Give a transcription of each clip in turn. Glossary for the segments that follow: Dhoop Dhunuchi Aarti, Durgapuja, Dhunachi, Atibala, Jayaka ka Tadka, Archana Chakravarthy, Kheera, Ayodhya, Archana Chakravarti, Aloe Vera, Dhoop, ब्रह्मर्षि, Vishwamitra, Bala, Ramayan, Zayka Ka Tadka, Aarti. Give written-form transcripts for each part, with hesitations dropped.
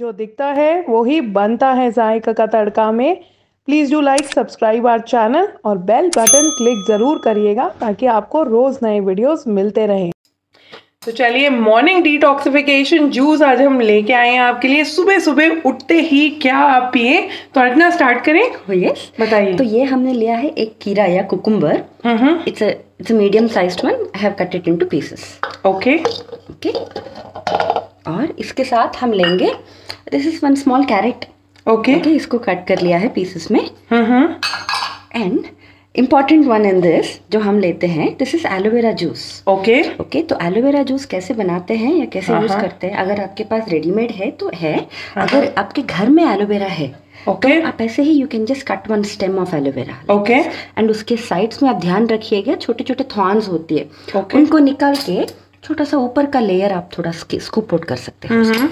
जो दिखता है वो ही बनता है जायका का तड़का में। Please do like, subscribe our channel और बेल बटन क्लिक ज़रूर करिएगा ताकि आपको रोज़ नए वीडियोस मिलते रहें। तो चलिए, मॉर्निंग डिटॉक्सिफिकेशन जूस आज हम लेके आए हैं आपके लिए। सुबह सुबह उठते ही क्या आप पिए? तो अर्चना स्टार्ट करें। यस, बताइए। तो ये हमने लिया है एक कीरा या cucumber. It's a medium sized one. I have cut it into pieces. Okay okay. और इसके साथ हम लेंगे, this is one small carrot. Okay okay, इसको कट कर लिया है पीसेस में। And important one in this, जो हम लेते हैं, this is aloe vera juice. Okay okay. तो एलोवेरा जूस कैसे बनाते हैं या कैसे यूज करते हैं? अगर आपके पास रेडीमेड है तो है, अगर आपके घर में एलोवेरा है तो आप ऐसे ही you can just cut one stem of aloe vera. Okay. And उसके साइड्स में आप ध्यान रखिएगा, छोटे छोटे थॉर्न्स होती है, उनको निकाल के छोटा सा ऊपर का लेयर आप थोड़ा स्कूप आउट कर सकते हैं।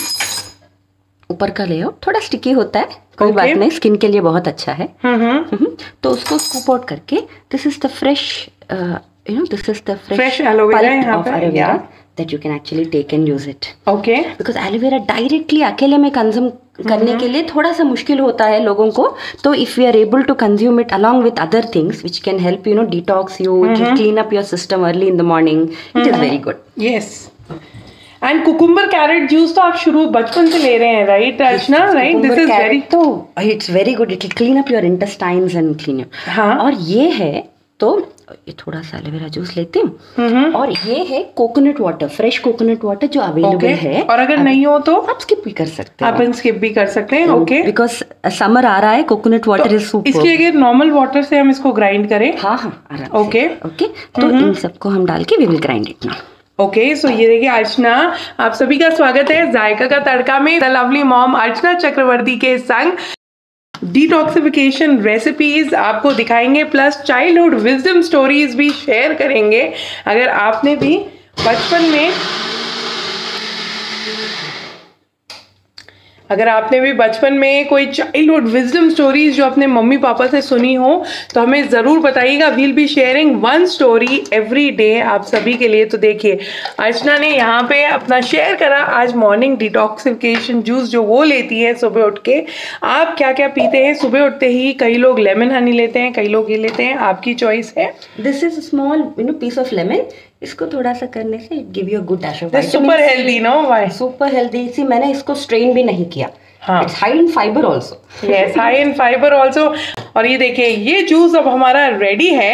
ऊपर का लेयर थोड़ा स्टिकी होता है, कोई बात नहीं, स्किन के लिए बहुत अच्छा है। तो उसको स्कूप आउट करके, this is the fresh, you know, this is the fresh aloe vera यहाँ पर, that you can actually take and use it. Okay. Because aloe vera directly अकेले में कंज्यूम करने के लिए थोड़ा सा मुश्किल होता है लोगों को। तो if you are able to consume it along with other things which can help, you know, detox you, clean up your system early in the morning, it is very good. Yes. And cucumber carrot juice तो आप शुरू बचपन से ले रहे हैं, right Archana? Right, this is very, तो it's very good, it will clean up your intestines and clean up. हाँ। और ये है, तो ये थोड़ा सा एलोवेरा जूस लेते हैं। और ये है coconut water, fresh coconut water जो अवेलेबल है। और अगर नहीं हो तो आप स्किप भी कर सकते हैं। आप स्किप भी कर सकते हैं। ओके। बिकॉज समर आ रहा है, कोकोनट वाटर इज सुपर। इसके अगर नॉर्मल वाटर से हम इसको ग्राइंड करें। हाँ हाँ। Okay okay. तो इन सबको हम डाल के we will grind it now. Okay. So ये देखिए अर्चना, आप सभी का स्वागत है जायका का तड़का में, the lovely mom Archana Chakraborty के संग। डिटॉक्सिफिकेशन रेसिपीज आपको दिखाएंगे, प्लस चाइल्डहुड विजडम स्टोरीज भी शेयर करेंगे। अगर आपने भी बचपन में कोई चाइल्डहुड विजडम स्टोरीज जो अपने मम्मी पापा से सुनी हो तो हमें ज़रूर बताइएगा। We'll be sharing one story every day आप सभी के लिए। तो देखिए, अर्चना ने यहाँ पे अपना शेयर करा आज मॉर्निंग डिटॉक्सिफिकेशन जूस जो वो लेती है सुबह उठ के। आप क्या क्या पीते हैं सुबह उठते ही? कई लोग लेमन हनी लेते हैं, कई लोग ये लेते हैं, आपकी चॉइस है। This is small, you know, piece of lemon. इसको थोड़ा सा करने से it give you a good dash of vitamin. Super healthy, no why, super healthy. इसी मैंने इसको स्ट्रेन भी नहीं किया। हाँ। It's high in fibre also. Yes, high in fibre also. और ये देखिए, ये जूस अब हमारा रेडी है।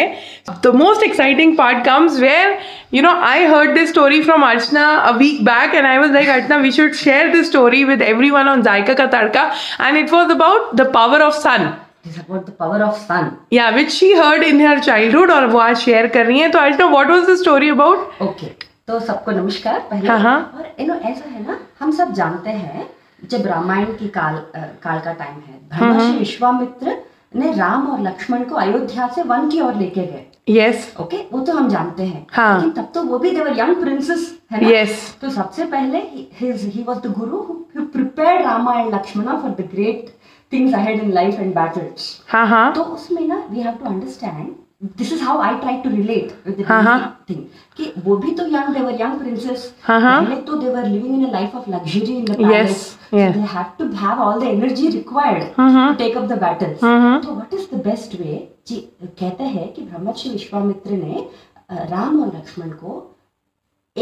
The most exciting part comes where, you know, I heard this story from Archana a week back and I was like, Archana, we should share this story with everyone on Jayaka Ka Tadka, and it was about the power of sun. It's about the power of sun. Yeah, which she heard in her childhood और वो आज share कर रही हैं। तो Archana, what was the story about? Okay, तो सबको नमस्कार पहले। हाँ। और you know, ऐसा है ना, हम सब जानते हैं जब रामायण की काल का टाइम है, ब्रह्मर्षि विश्वामित्र ने राम और लक्ष्मण को अयोध्या से वन की ओर लेके गए। यस। ओके, वो तो हम जानते हैं। हाँ। लेकिन तब तो वो भी देवर यंग प्रिंसेस है ना। Yes. तो सबसे पहले he was the guru who prepared Rama and Lakshmana for the great things ahead in life and battles. हाँ हाँ। तो उसमें ना we have to understand, this is how I try to relate with the thing, कि वो भी तो young, they were young princess, पहले तो they were living in a life of luxury in the palace. Yes. So they had to have all the energy required to take up the battles. So what is the best way? जी कहते हैं कि ब्रह्मर्षि विश्वामित्र ने राम और लक्ष्मण को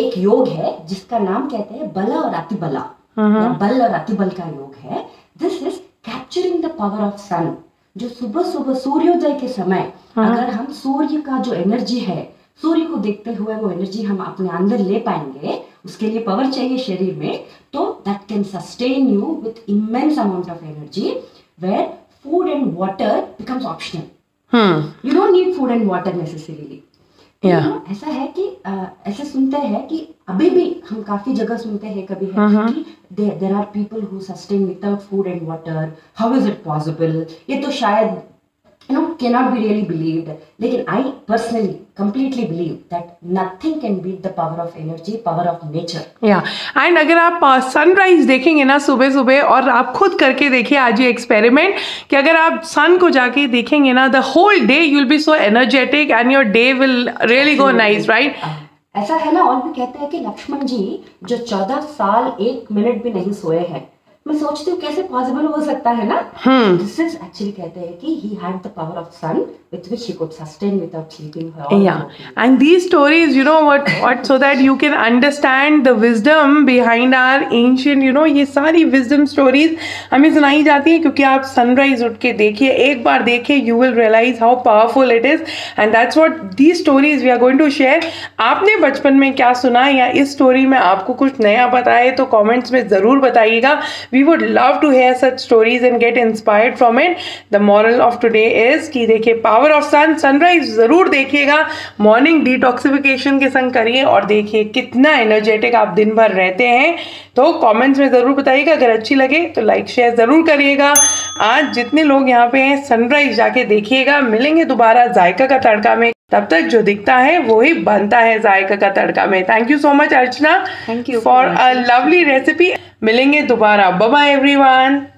एक योग है जिसका नाम कहते हैं बला और अतिबला, या बल और अतिबल का योग है। This is capturing the power of sun. जो सुबह सुबह सूर्योदय के समय अगर हम सूर्य का जो एनर्जी है, सूर्य को देखते हुए वो एनर्जी हम अपने अंदर ले पाएंगे, उसके लिए पावर चाहिए शरीर में। तो that can sustain you with immense amount of energy, where food and water becomes optional. You don't need food and water necessarily. ऐसा है कि ऐसे सुनते हैं कि अभी भी हम काफी जगह सुनते हैं, कभी है कि there are people who sustain without food and water, how is it possible? ये तो शायद, you know, can not be really believed. लेकिन I personally completely believe that nothing can beat the power of energy, power of nature. Yeah, and अगर आप sunrise देखेंगे ना सुबह सुबह, और आप खुद करके देखिए आज ये experiment कि अगर आप sun को जाके देखेंगे ना, the whole day you will be so energetic and your day will really go nice, right? ऐसा है ना। और भी कहते हैं कि लक्ष्मण जी जो 14 साल 1 मिनट भी नहीं सोए हैं, मैं सोचती हूँ कैसे पॉसिबल हो सकता है ना। दिस इज एक्चुअली कहते हैं कि he had the power of sun with which he could sustain without sleeping. Yeah, and these stories, you know what, so that you can understand the wisdom behind our ancient, you know, ये सारी wisdom stories हमें सुनाई जाती है क्योंकि आप sunrise उठ के देखिए, एक बार देखिए, you will realize how powerful it is, and that's what these stories we are going to share. आपने बचपन में क्या सुना या इस स्टोरी में आपको कुछ नया पता है तो कमेंट्स में जरूर बताइएगा. We would love to hear such stories and get inspired from it. The moral of today is कि देखिए power of sun, sunrise ज़रूर देखिएगा, morning detoxification के संग करिए और देखिए कितना energetic आप दिन भर रहते हैं. तो comments में ज़रूर बताइएगा, अगर अच्छी लगे तो like share ज़रूर करिएगा. आज जितने लोग यहाँ पे हैं sunrise जाके देखिएगा. मिलेंगे दोबारा जायका का तड़का में, तब तक जो दिखता है वो ही बनता है जायका का तड़का में. Thank you so much Archana, thank you for a lovely recipe. मिलेंगे दोबारा, बाय बाय एवरीवन.